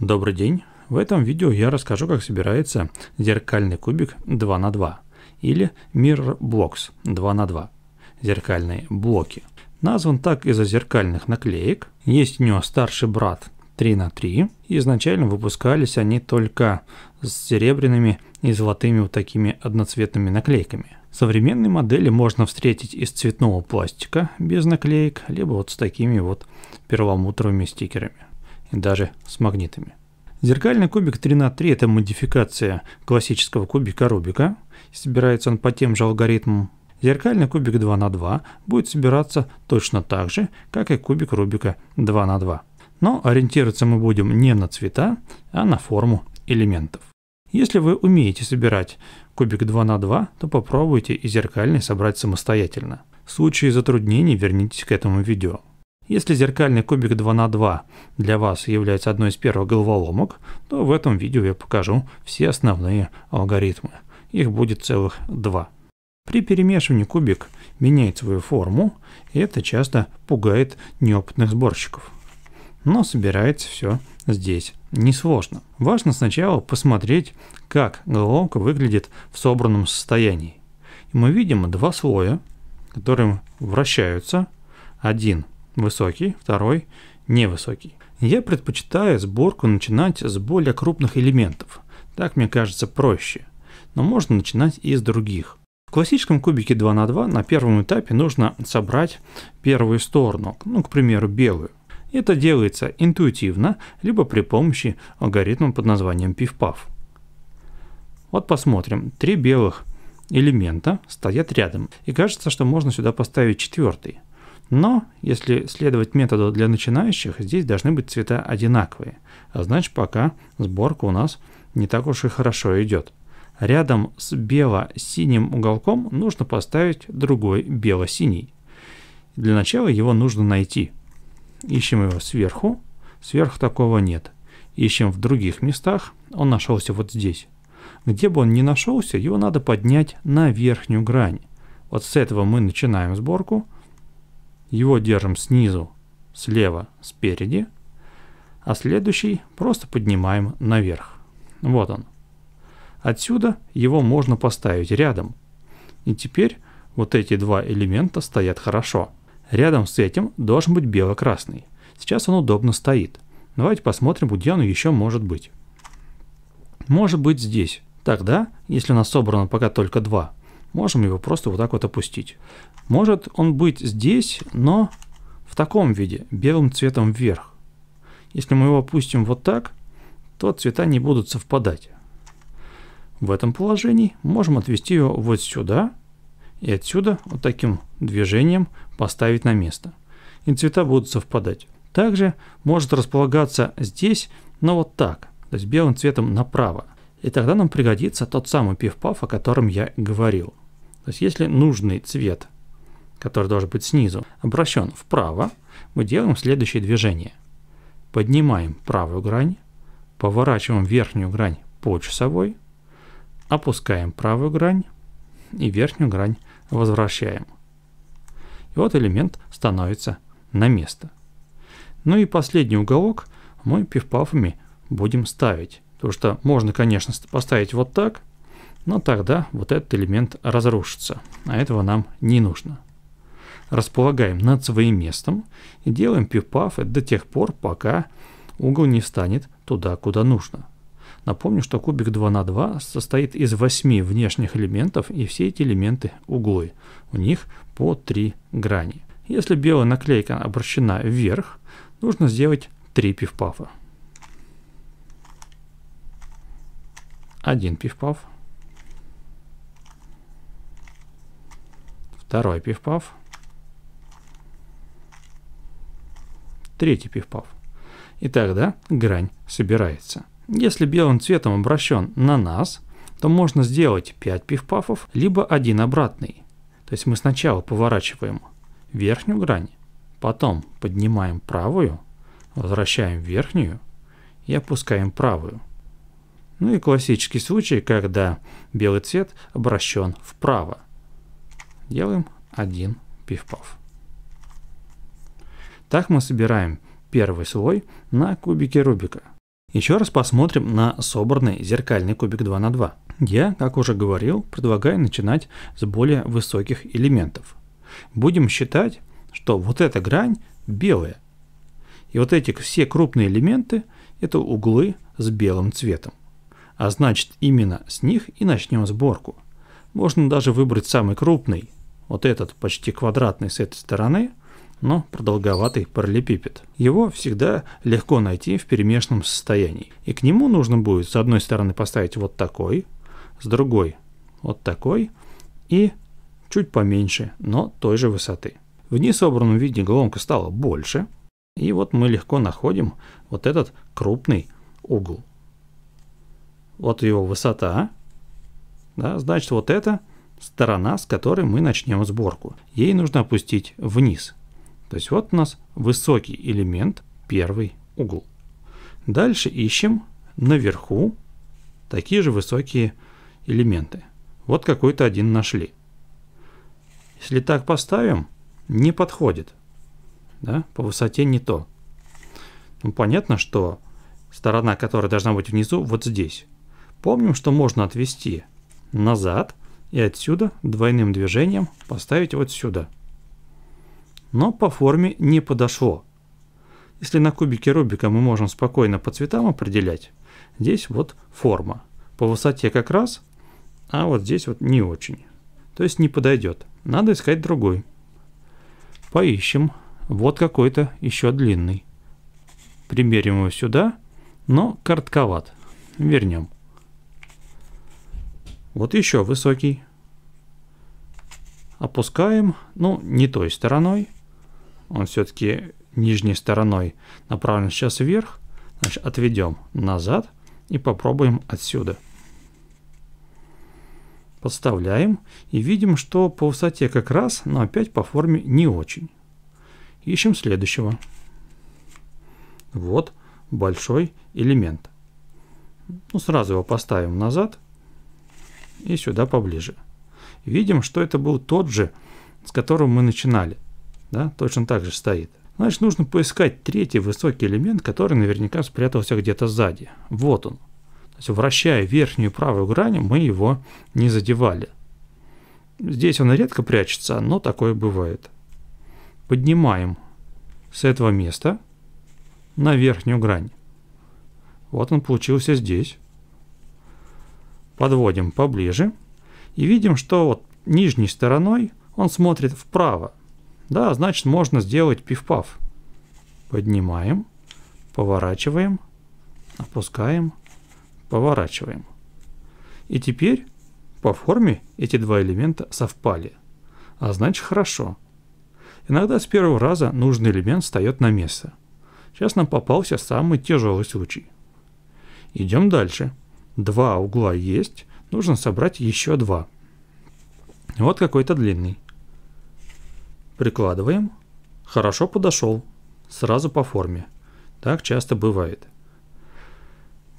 Добрый день! В этом видео я расскажу, как собирается зеркальный кубик 2х2 или Mirror Blocks 2х2 зеркальные блоки. Назван так из-за зеркальных наклеек. Есть у него старший брат 3х3. Изначально выпускались они только с серебряными и золотыми вот такими одноцветными наклейками. Современные модели можно встретить из цветного пластика без наклеек, либо вот с такими вот перламутровыми стикерами и даже с магнитами. Зеркальный кубик 3х3 – это модификация классического кубика Рубика. Собирается он по тем же алгоритмам. Зеркальный кубик 2х2 будет собираться точно так же, как и кубик Рубика 2х2. Но ориентироваться мы будем не на цвета, а на форму элементов. Если вы умеете собирать кубик 2х2, то попробуйте и зеркальный собрать самостоятельно. В случае затруднений вернитесь к этому видео. Если зеркальный кубик 2х2 для вас является одной из первых головоломок, то в этом видео я покажу все основные алгоритмы. Их будет целых 2. При перемешивании кубик меняет свою форму, и это часто пугает неопытных сборщиков. Но собирается все здесь несложно. Важно сначала посмотреть, как головоломка выглядит в собранном состоянии. И мы видим 2 слоя, которые вращаются. Один высокий, второй невысокий. Я предпочитаю сборку начинать с более крупных элементов. Так, мне кажется, проще. Но можно начинать и с других. В классическом кубике 2х2 на первом этапе нужно собрать первую сторону, к примеру, белую. Это делается интуитивно, либо при помощи алгоритма под названием пиф-паф. Вот посмотрим. 3 белых элемента стоят рядом. И кажется, что можно сюда поставить 4-й. Но, если следовать методу для начинающих, здесь должны быть цвета одинаковые. А значит, пока сборка у нас не так уж и хорошо идет. Рядом с бело-синим уголком нужно поставить другой бело-синий. Для начала его нужно найти. Ищем его сверху. Сверху такого нет. Ищем в других местах. Он нашелся вот здесь. Где бы он ни нашелся, его надо поднять на верхнюю грань. Вот с этого мы начинаем сборку. Его держим снизу, слева, спереди. А следующий просто поднимаем наверх. Вот он. Отсюда его можно поставить рядом. И теперь вот эти 2 элемента стоят хорошо. Рядом с этим должен быть бело-красный. Сейчас он удобно стоит. Давайте посмотрим, где он еще может быть. Может быть здесь. Тогда, если у нас собрано пока только 2, можем его просто вот так вот опустить. Может он быть здесь, но в таком виде, белым цветом вверх. Если мы его опустим вот так, то цвета не будут совпадать. В этом положении можем отвести его вот сюда. И отсюда вот таким движением поставить на место. И цвета будут совпадать. Также может располагаться здесь, но вот так. То есть белым цветом направо. И тогда нам пригодится тот самый пиф-паф, о котором я говорил. То есть если нужный цвет, который должен быть снизу, обращен вправо, мы делаем следующее движение. Поднимаем правую грань, поворачиваем верхнюю грань по часовой, опускаем правую грань и верхнюю грань возвращаем. И вот элемент становится на место. Ну и последний уголок мы пиф-пафами будем ставить. Потому что можно, конечно, поставить вот так, но тогда вот этот элемент разрушится. А этого нам не нужно. Располагаем над своим местом и делаем пиф-пафы до тех пор, пока угол не встанет туда, куда нужно. Напомню, что кубик 2х2 состоит из 8 внешних элементов, и все эти элементы углы. У них по 3 грани. Если белая наклейка обращена вверх, нужно сделать 3 пиф-пафа. 1 пиф-паф. 2 пиф-паф. 3 пиф-паф. И тогда грань собирается. Если белым цветом обращен на нас, то можно сделать 5 пиф-пафов, либо 1 обратный. То есть мы сначала поворачиваем верхнюю грань, потом поднимаем правую, возвращаем верхнюю и опускаем правую. Ну и классический случай, когда белый цвет обращен вправо. Делаем 1 пиф-паф. Так мы собираем первый слой на кубике Рубика. Еще раз посмотрим на собранный зеркальный кубик 2 на 2. Я, как уже говорил, предлагаю начинать с более высоких элементов. Будем считать, что вот эта грань белая. И вот эти все крупные элементы – это углы с белым цветом. А значит, именно с них и начнем сборку. Можно даже выбрать самый крупный, вот этот почти квадратный с этой стороны, но продолговатый параллелепипед. Его всегда легко найти в перемешанном состоянии. И к нему нужно будет с одной стороны поставить вот такой, с другой вот такой и чуть поменьше, но той же высоты. В несобранном виде головка стала больше, и вот мы легко находим вот этот крупный угол. Вот его высота, да, значит вот эта сторона, с которой мы начнем сборку. Ей нужно опустить вниз. То есть вот у нас высокий элемент, первый угол. Дальше ищем наверху такие же высокие элементы. Вот какой-то один нашли. Если так поставим, не подходит. Да? По высоте не то. Ну, понятно, что сторона, которая должна быть внизу, вот здесь. Помним, что можно отвести назад и отсюда двойным движением поставить вот сюда. Но по форме не подошло. Если на кубике Рубика мы можем спокойно по цветам определять, здесь вот форма. По высоте как раз, а вот здесь вот не очень. То есть не подойдет. Надо искать другой. Поищем. Вот какой-то еще длинный. Примерим его сюда, но коротковат. Вернем. Вот еще высокий. Опускаем, ну не той стороной. Он все-таки нижней стороной направлен сейчас вверх. Значит, отведем назад и попробуем отсюда. Подставляем и видим, что по высоте как раз, но опять по форме не очень. Ищем следующего. Вот большой элемент. Ну, сразу его поставим назад и сюда поближе. Видим, что это был тот же, с которым мы начинали. Да? Точно так же стоит. Значит, нужно поискать третий высокий элемент, который наверняка спрятался где-то сзади. Вот он. То есть, вращая верхнюю правую грань, мы его не задевали. Здесь он редко прячется, но такое бывает. Поднимаем с этого места на верхнюю грань. Вот он получился здесь. Подводим поближе. И видим, что вот нижней стороной он смотрит вправо. Да, значит, можно сделать пиф-паф. Поднимаем, поворачиваем, опускаем, поворачиваем. И теперь по форме эти два элемента совпали. А значит, хорошо. Иногда с первого раза нужный элемент встает на место. Сейчас нам попался самый тяжелый случай. Идем дальше. Два угла есть. Нужно собрать еще два. Вот какой-то длинный. Прикладываем. Хорошо подошел. Сразу по форме. Так часто бывает.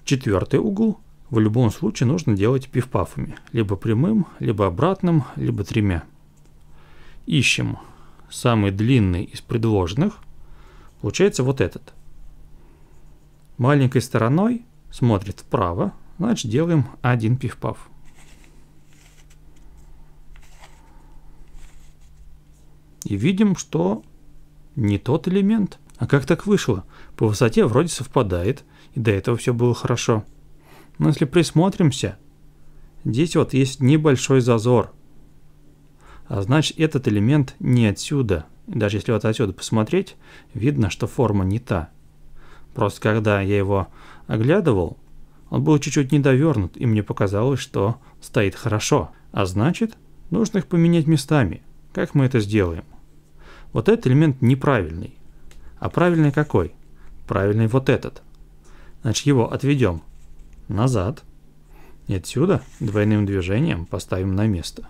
Четвертый угол в любом случае нужно делать пиф-пафами. Либо прямым, либо обратным, либо тремя. Ищем самый длинный из предложенных. Получается вот этот. Маленькой стороной смотрит вправо. Значит, делаем один пиф-паф. И видим, что не тот элемент. А как так вышло? По высоте вроде совпадает, и до этого все было хорошо. Но если присмотримся, здесь вот есть небольшой зазор. А значит, этот элемент не отсюда. И даже если вот отсюда посмотреть, видно, что форма не та. Просто когда я его оглядывал, он был чуть-чуть недовернут, и мне показалось, что стоит хорошо. А значит, нужно их поменять местами. Как мы это сделаем? Вот этот элемент неправильный. А правильный какой? Правильный вот этот. Значит, его отведем назад. И отсюда двойным движением поставим на место.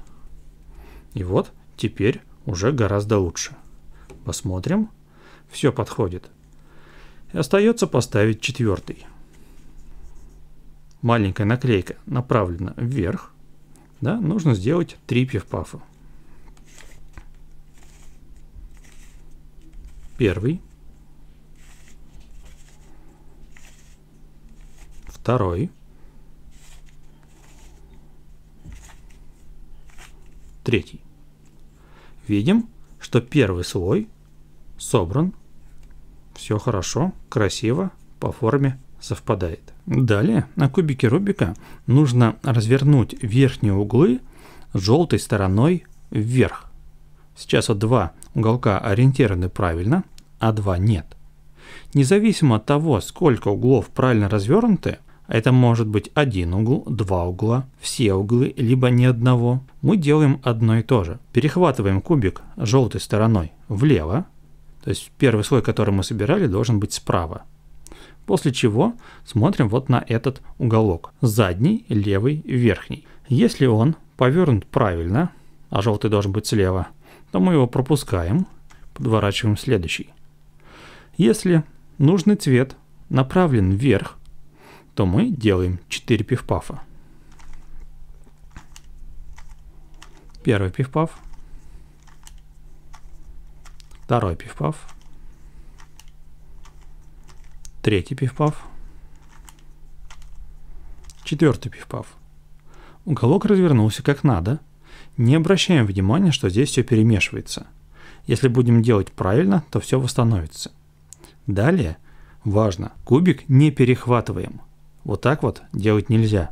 И вот теперь уже гораздо лучше. Посмотрим. Все подходит. И остается поставить четвертый. Маленькая наклейка направлена вверх, да, нужно сделать 3 пиф-пафа. Первый, второй, третий. Видим, что первый слой собран. Все хорошо, красиво, по форме совпадает. Далее на кубике Рубика нужно развернуть верхние углы желтой стороной вверх. Сейчас вот два уголка ориентированы правильно, а два нет. Независимо от того, сколько углов правильно развернуты, это может быть один угол, два угла, все углы, либо ни одного, мы делаем одно и то же. Перехватываем кубик желтой стороной влево, то есть первый слой, который мы собирали, должен быть справа. После чего смотрим вот на этот уголок, задний, левый, верхний. Если он повернут правильно, а желтый должен быть слева, то мы его пропускаем, подворачиваем следующий. Если нужный цвет направлен вверх, то мы делаем 4 пиф-пафа. Первый пиф-паф, второй пиф-паф, третий пиф-паф, четвертый пиф-паф. Уголок развернулся как надо. Не обращаем внимания, что здесь все перемешивается. Если будем делать правильно, то все восстановится. Далее, важно, кубик не перехватываем. Вот так вот делать нельзя.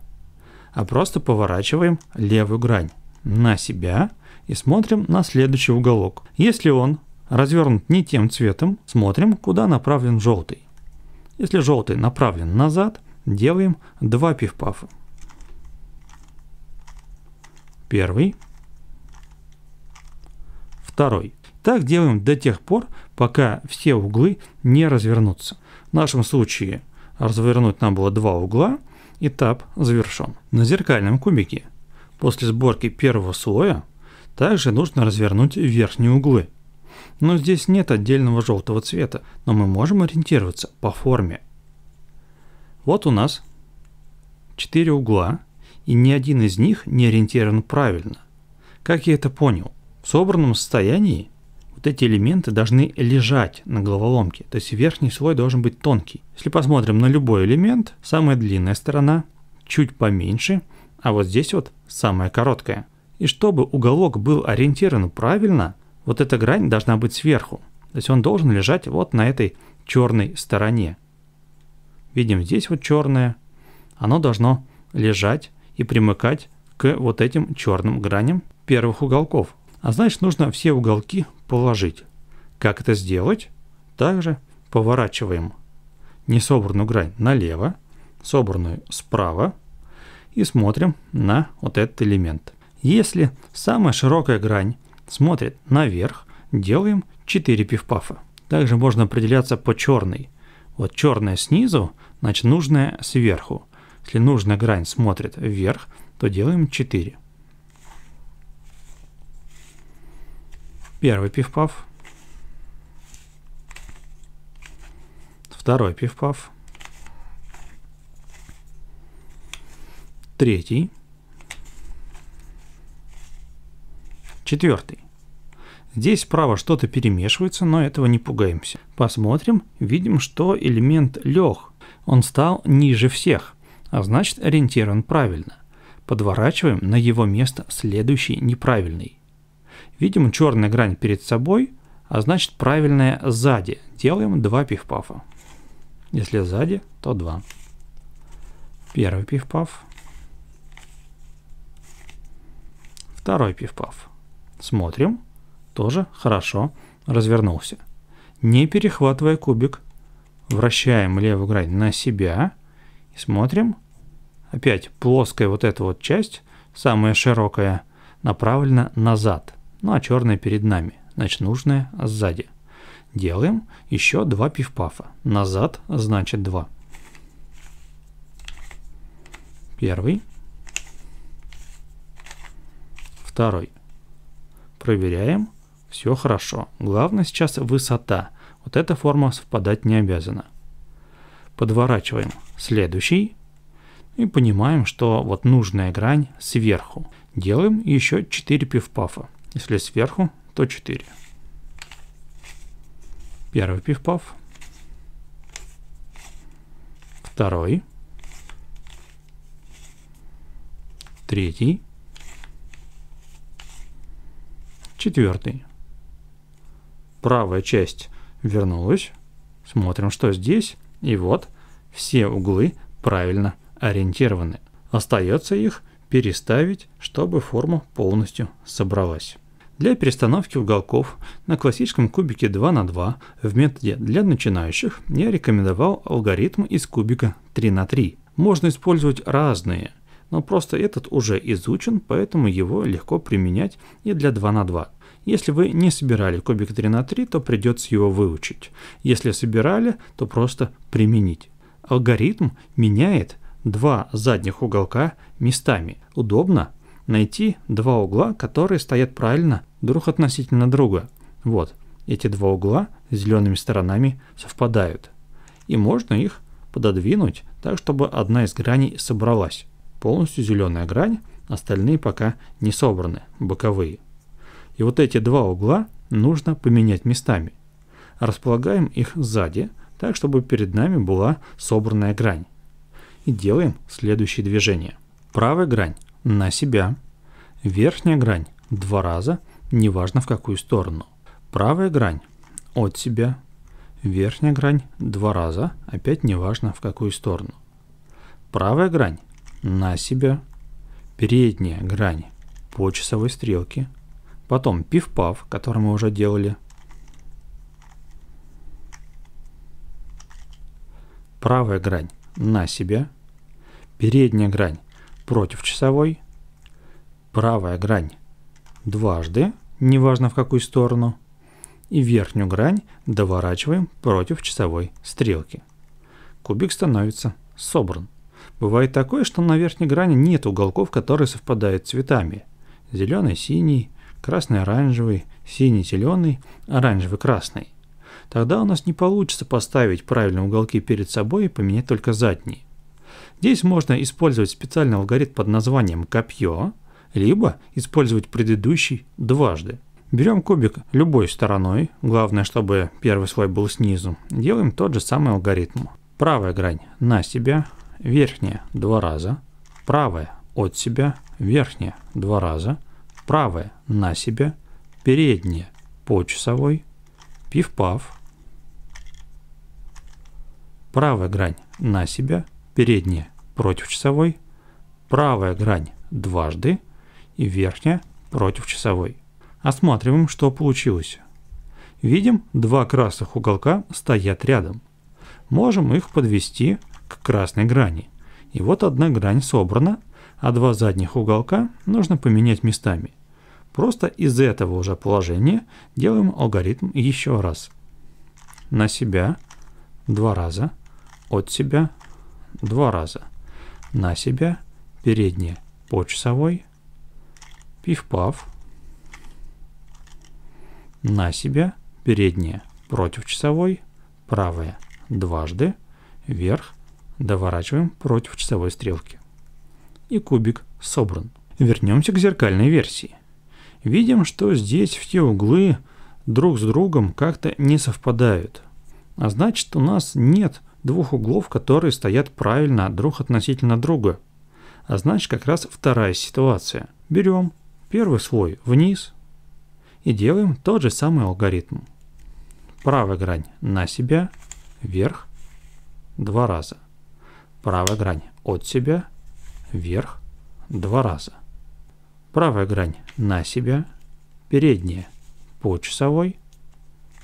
А просто поворачиваем левую грань на себя и смотрим на следующий уголок. Если он развернут не тем цветом, смотрим, куда направлен желтый. Если желтый направлен назад, делаем 2 пиф-пафа. Первый, второй. Так делаем до тех пор, пока все углы не развернутся. В нашем случае развернуть нам было два угла. Этап завершен. На зеркальном кубике после сборки первого слоя также нужно развернуть верхние углы. Но здесь нет отдельного желтого цвета, но мы можем ориентироваться по форме. Вот у нас 4 угла, и ни один из них не ориентирован правильно. Как я это понял? В собранном состоянии вот эти элементы должны лежать на головоломке, то есть верхний слой должен быть тонкий. Если посмотрим на любой элемент, самая длинная сторона чуть поменьше, а вот здесь вот самая короткая. И чтобы уголок был ориентирован правильно, вот эта грань должна быть сверху, то есть он должен лежать вот на этой черной стороне. Видим, здесь вот черное, оно должно лежать и примыкать к вот этим черным граням первых уголков. А значит, нужно все уголки положить. Как это сделать? Также поворачиваем несобранную грань налево, собранную справа и смотрим на вот этот элемент. Если самая широкая грань смотрит наверх, делаем 4 пиф-пафа. Также можно определяться по черной. Вот черная снизу, значит нужная сверху. Если нужная грань смотрит вверх, то делаем 4. Первый пиф-паф, второй пиф-паф, третий, четвертый. Здесь справа что-то перемешивается, но этого не пугаемся. Посмотрим, видим, что элемент лег, он стал ниже всех, а значит ориентирован правильно. Подворачиваем на его место следующий неправильный. Видим черная грань перед собой, а значит правильная сзади. Делаем 2 пиф-пафа. Если сзади, то 2. Первый пиф-паф. Второй пиф-паф. Смотрим. Тоже хорошо развернулся. Не перехватывая кубик, вращаем левую грань на себя. И смотрим. Опять плоская вот эта вот часть, самая широкая, направлена назад. Ну а черная перед нами, значит нужная сзади. Делаем еще 2 пиф-пафа. Назад значит 2. Первый. Второй. Проверяем. Все хорошо. Главное сейчас высота. Вот эта форма совпадать не обязана. Подворачиваем следующий. И понимаем, что вот нужная грань сверху. Делаем еще 4 пиф-пафа. Если сверху, то 4. Первый пиф-паф. Второй. третий, четвертый. Правая часть вернулась. Смотрим, что здесь. И вот все углы правильно ориентированы. Остается их переставить, чтобы форма полностью собралась. Для перестановки уголков на классическом кубике 2×2 в методе для начинающих я рекомендовал алгоритм из кубика 3×3. Можно использовать разные, но просто этот уже изучен, поэтому его легко применять и для 2×2. Если вы не собирали кубик 3×3, то придется его выучить. Если собирали, то просто применить. Алгоритм меняет два задних уголка местами. Удобно найти два угла, которые стоят правильно друг относительно друга. Вот, эти два угла с зелеными сторонами совпадают. И можно их пододвинуть так, чтобы одна из граней собралась. Полностью зеленая грань, остальные пока не собраны, боковые. И вот эти два угла нужно поменять местами. Располагаем их сзади, так, чтобы перед нами была собранная грань. И делаем следующие движения. Правая грань на себя, верхняя грань два раза, неважно в какую сторону. Правая грань от себя, верхняя грань два раза, опять неважно в какую сторону. Правая грань на себя, передняя грань по часовой стрелке, потом пиф-паф, который мы уже делали. Правая грань на себя, передняя грань против часовой, правая грань дважды, неважно в какую сторону, и верхнюю грань доворачиваем против часовой стрелки. Кубик становится собран. Бывает такое, что на верхней грани нет уголков, которые совпадают цветами. Зеленый, синий, красный, оранжевый, синий, зеленый, оранжевый, красный. Тогда у нас не получится поставить правильные уголки перед собой и поменять только задние. Здесь можно использовать специальный алгоритм под названием «копье», либо использовать предыдущий дважды. Берем кубик любой стороной, главное, чтобы первый слой был снизу. Делаем тот же самый алгоритм. Правая грань на себя, верхняя два раза, правая от себя, верхняя два раза, правая на себя, передняя по часовой, пиф-паф. Правая грань на себя, передняя против часовой, правая грань дважды и верхняя против часовой. Осматриваем, что получилось. Видим, два красных уголка стоят рядом. Можем их подвести к красной грани. И вот одна грань собрана, а два задних уголка нужно поменять местами. Просто из этого уже положения делаем алгоритм еще раз. На себя два раза, от себя два раза, на себя, передняя по часовой, пиф-паф, на себя, передняя против часовой, правая дважды, вверх, доворачиваем против часовой стрелки. И кубик собран. Вернемся к зеркальной версии. Видим, что здесь все углы друг с другом как-то не совпадают. А значит, у нас нет двух углов, которые стоят правильно друг относительно друга. А значит, как раз вторая ситуация. Берем первый слой вниз и делаем тот же самый алгоритм. Правая грань на себя, вверх, два раза. Правая грань от себя, вверх, два раза. Правая грань на себя, передняя по часовой,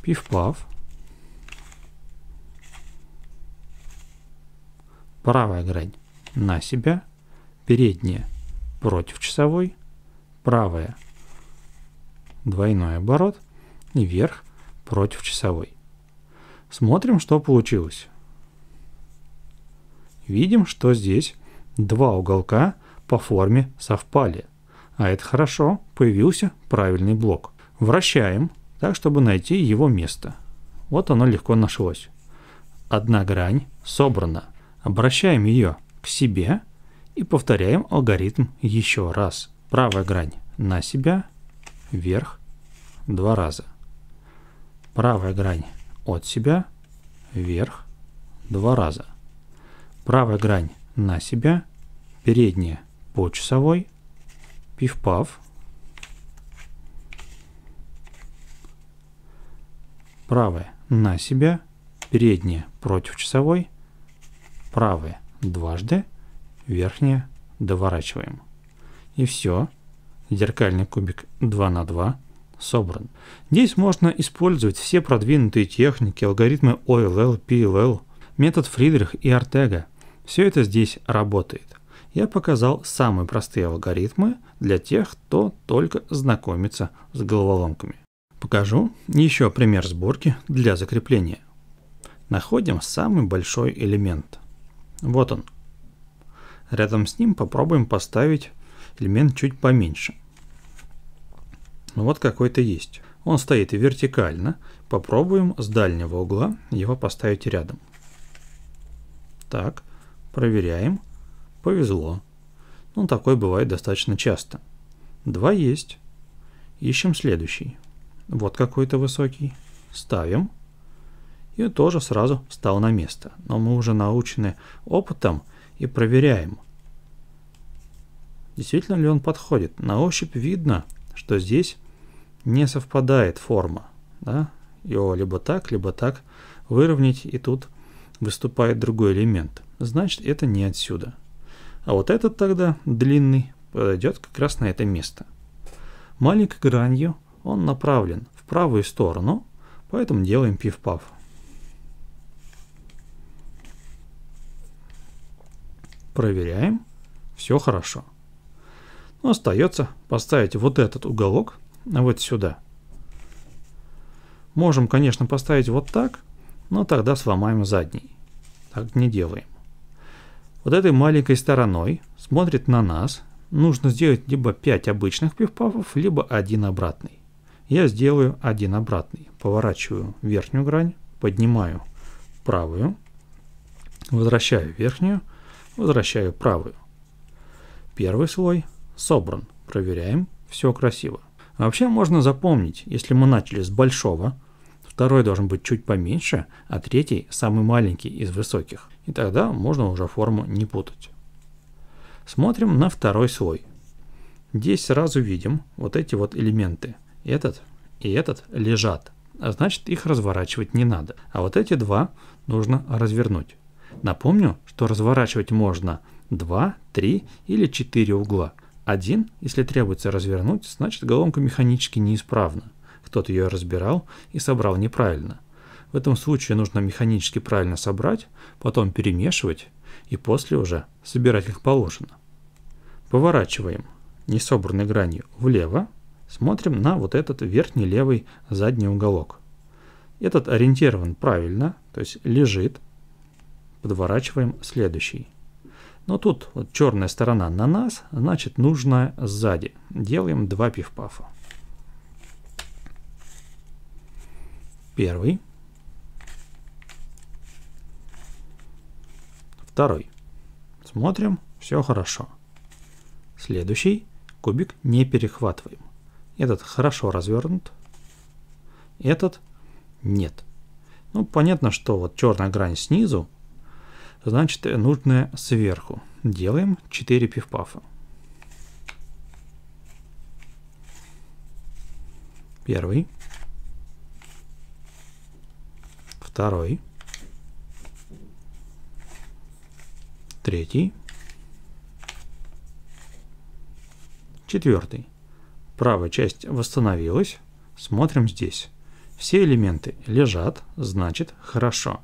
пиф-паф. Правая грань на себя, передняя против часовой, правая двойной оборот и вверх против часовой. Смотрим, что получилось. Видим, что здесь два уголка по форме совпали. А это хорошо, появился правильный блок. Вращаем так, чтобы найти его место. Вот оно легко нашлось. Одна грань собрана. Обращаем ее к себе и повторяем алгоритм еще раз. Правая грань на себя, вверх, два раза. Правая грань от себя, вверх, два раза. Правая грань на себя, передняя по часовой, пиф-паф, правая на себя, передняя против часовой, правая дважды, верхняя доворачиваем. И все. Зеркальный кубик 2 на 2 собран. Здесь можно использовать все продвинутые техники, алгоритмы OLL, PLL, метод Фридрих и Артега. Все это здесь работает. Я показал самые простые алгоритмы для тех, кто только знакомится с головоломками. Покажу еще пример сборки для закрепления. Находим самый большой элемент. Вот он. Рядом с ним попробуем поставить элемент чуть поменьше. Вот какой-то есть. Он стоит вертикально. Попробуем с дальнего угла его поставить рядом. Так, проверяем. Повезло. Ну, такой бывает достаточно часто. Два есть. Ищем следующий. Вот какой-то высокий. Ставим. И тоже сразу встал на место. Но мы уже научены опытом и проверяем, действительно ли он подходит. На ощупь видно, что здесь не совпадает форма. Да? Его либо так выровнять, и тут выступает другой элемент. Значит, это не отсюда. А вот этот тогда, длинный, подойдет как раз на это место. Маленькой гранью он направлен в правую сторону, поэтому делаем пиф-паф. Проверяем. Все хорошо. Но остается поставить вот этот уголок вот сюда. Можем, конечно, поставить вот так, но тогда сломаем задний. Так не делаем. Вот этой маленькой стороной смотрит на нас. Нужно сделать либо 5 обычных пиф-пафов, либо один обратный. Я сделаю один обратный. Поворачиваю верхнюю грань, поднимаю правую, возвращаю верхнюю, возвращаю правую. Первый слой собран. Проверяем. Все красиво. А вообще можно запомнить, если мы начали с большого, второй должен быть чуть поменьше, а третий самый маленький из высоких. И тогда можно уже форму не путать. Смотрим на второй слой. Здесь сразу видим вот эти вот элементы. Этот и этот лежат. А значит, их разворачивать не надо. А вот эти два нужно развернуть. Напомню, что разворачивать можно 2, 3 или 4 угла. Один, если требуется развернуть, значит головоломка механически неисправна. Кто-то ее разбирал и собрал неправильно. В этом случае нужно механически правильно собрать, потом перемешивать и после уже собирать как положено. Поворачиваем несобранной гранью влево. Смотрим на вот этот верхний левый задний уголок. Этот ориентирован правильно, то есть лежит. Подворачиваем следующий. Но тут вот черная сторона на нас, значит нужная сзади. Делаем 2 пиф-пафа. Первый. Второй. Смотрим, все хорошо. Следующий кубик не перехватываем. Этот хорошо развернут. Этот нет. Ну, понятно, что вот черная грань снизу, значит, нужное сверху. Делаем 4 пиф-пафа. Первый. Второй. Третий. Четвертый. Правая часть восстановилась. Смотрим здесь. Все элементы лежат, значит, хорошо.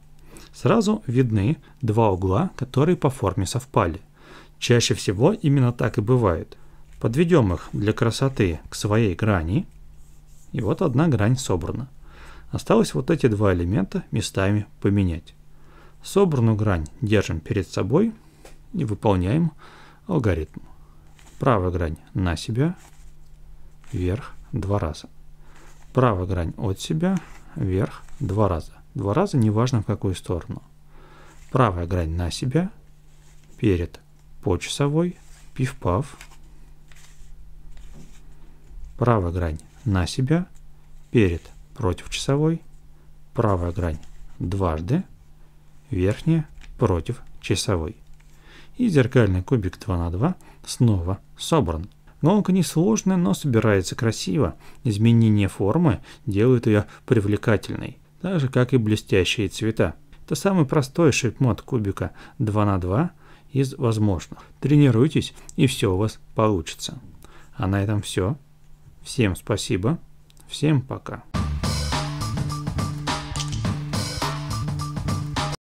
Сразу видны два угла, которые по форме совпали. Чаще всего именно так и бывает. Подведем их для красоты к своей грани. И вот одна грань собрана. Осталось вот эти два элемента местами поменять. Собранную грань держим перед собой и выполняем алгоритм. Правая грань на себя, вверх 2 раза. Правая грань от себя, вверх 2 раза. Два раза, неважно в какую сторону. Правая грань на себя, перед по часовой, пиф-паф. Правая грань на себя, перед против часовой, правая грань дважды, верхняя против часовой. И зеркальный кубик 2 на 2 снова собран. Гонка несложная, но собирается красиво. Изменение формы делает ее привлекательной, так же как и блестящие цвета. Это самый простой шейп-мод кубика 2 на 2 из возможных. Тренируйтесь, и все у вас получится. А на этом все. Всем спасибо. Всем пока.